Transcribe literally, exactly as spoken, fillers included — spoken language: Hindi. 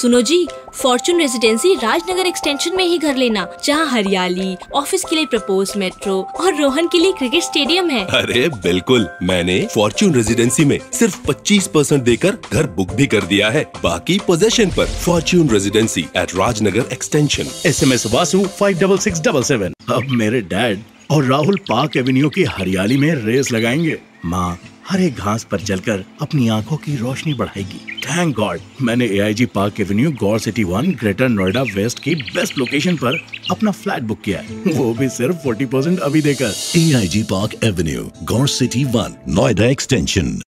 सुनो जी, फॉर्चून रेजिडेंसी राजनगर एक्सटेंशन में ही घर लेना, जहाँ हरियाली, ऑफिस के लिए प्रपोज मेट्रो और रोहन के लिए क्रिकेट स्टेडियम है। अरे बिल्कुल, मैंने फॉर्चून रेजिडेंसी में सिर्फ पच्चीस परसेंट देकर घर बुक भी कर दिया है, बाकी पोजेशन पर। Fortune Residency at Rajnagar Extension. S M S वासु five double six double seven. अब मेरे डैड और राहुल पार्क एवेन्यू की हरियाली में रेस लगाएंगे। माँ हर एक घास पर चलकर अपनी आंखों की रोशनी बढ़ाएगी। थैंक गॉड मैंने AIG Park Avenue Gaur City One Greater Noida waste की बेस्ट लोकेशन पर अपना फ्लैट बुक किया है, वो भी सिर्फ चालीस परसेंट अभी देकर। AIG Park Avenue Gaur City One Noida extension.